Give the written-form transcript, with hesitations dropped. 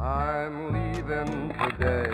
I'm leaving today.